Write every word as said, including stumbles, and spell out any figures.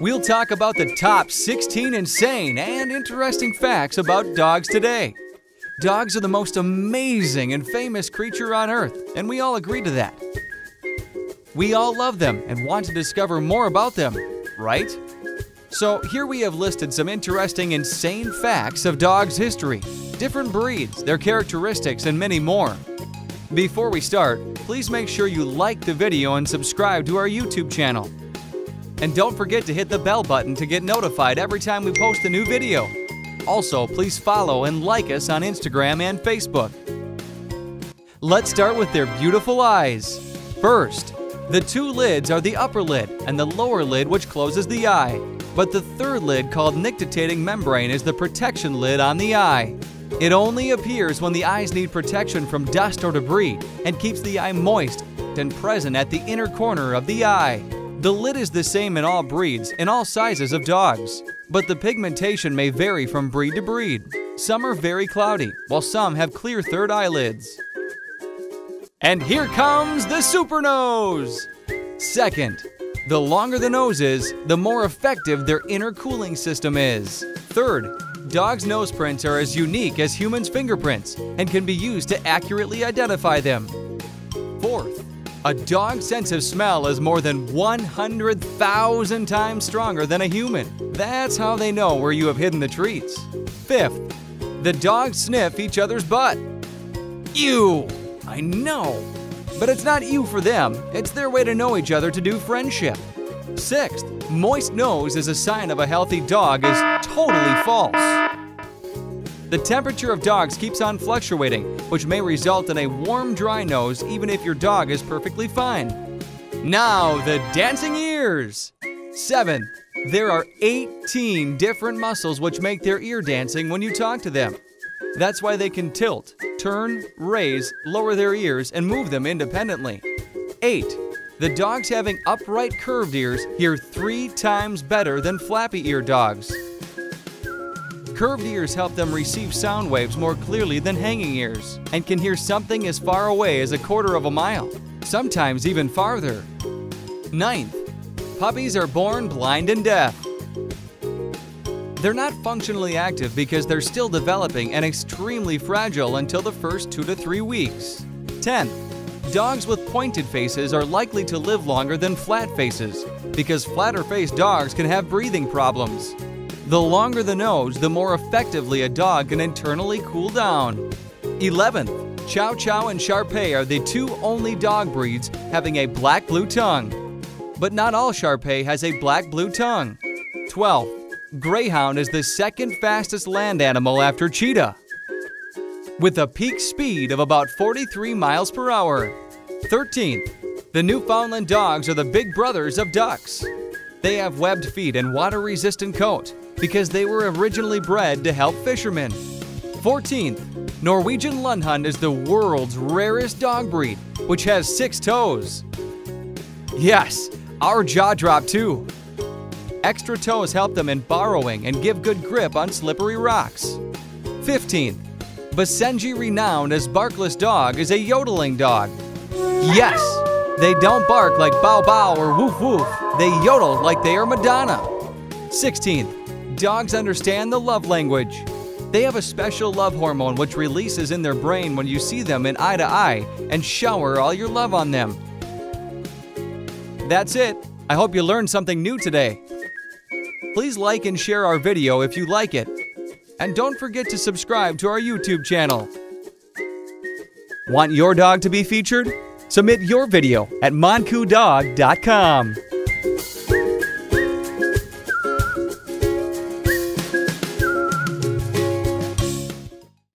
We'll talk about the top sixteen insane and interesting facts about dogs today. Dogs are the most amazing and famous creature on Earth, and we all agree to that. We all love them and want to discover more about them, right? So here we have listed some interesting insane facts of dogs' history, different breeds, their characteristics, and many more. Before we start, please make sure you like the video and subscribe to our YouTube channel. And don't forget to hit the bell button to get notified every time we post a new video. Also, please follow and like us on Instagram and Facebook. Let's start with their beautiful eyes. First, the two lids are the upper lid and the lower lid, which closes the eye. But the third lid, called nictitating membrane, is the protection lid on the eye. It only appears when the eyes need protection from dust or debris and keeps the eye moist and present at the inner corner of the eye. The lid is the same in all breeds and all sizes of dogs, but the pigmentation may vary from breed to breed. Some are very cloudy, while some have clear third eyelids. And here comes the super nose! Second, the longer the nose is, the more effective their inner cooling system is. Third, dogs' nose prints are as unique as humans' fingerprints and can be used to accurately identify them. Fourth, a dog's sense of smell is more than one hundred thousand times stronger than a human. That's how they know where you have hidden the treats. Fifth, the dogs sniff each other's butt. Ew! I know! But it's not ew for them, it's their way to know each other to do friendship. Sixth, moist nose is a sign of a healthy dog is totally false. The temperature of dogs keeps on fluctuating, which may result in a warm, dry nose even if your dog is perfectly fine. Now, the dancing ears! Seven, there are eighteen different muscles which make their ear dancing when you talk to them. That's why they can tilt, turn, raise, lower their ears, and move them independently. Eight, the dogs having upright curved ears hear three times better than flappy ear dogs. Curved ears help them receive sound waves more clearly than hanging ears and can hear something as far away as a quarter of a mile, sometimes even farther. Ninth, puppies are born blind and deaf. They're not functionally active because they're still developing and extremely fragile until the first two to three weeks. Tenth, dogs with pointed faces are likely to live longer than flat faces because flatter-faced dogs can have breathing problems. The longer the nose, the more effectively a dog can internally cool down. eleventh, Chow Chow and Shar-Pei are the two only dog breeds having a black-blue tongue. But not all Shar-Pei has a black-blue tongue. twelfth, Greyhound is the second fastest land animal after Cheetah, with a peak speed of about forty-three miles per hour. thirteenth, the Newfoundland dogs are the big brothers of ducks. They have webbed feet and water-resistant coat because they were originally bred to help fishermen. fourteenth, Norwegian Lundhund is the world's rarest dog breed, which has six toes. Yes, our jaw dropped too. Extra toes help them in burrowing and give good grip on slippery rocks. fifteenth, Basenji, renowned as barkless dog, is a yodeling dog. Yes, they don't bark like bow bow or woof woof. They yodel like they are Madonna. sixteenth, dogs understand the love language. They have a special love hormone which releases in their brain when you see them in eye to eye and shower all your love on them. That's it. I hope you learned something new today. Please like and share our video if you like it. And don't forget to subscribe to our YouTube channel. Want your dog to be featured? Submit your video at Monkoodog dot com.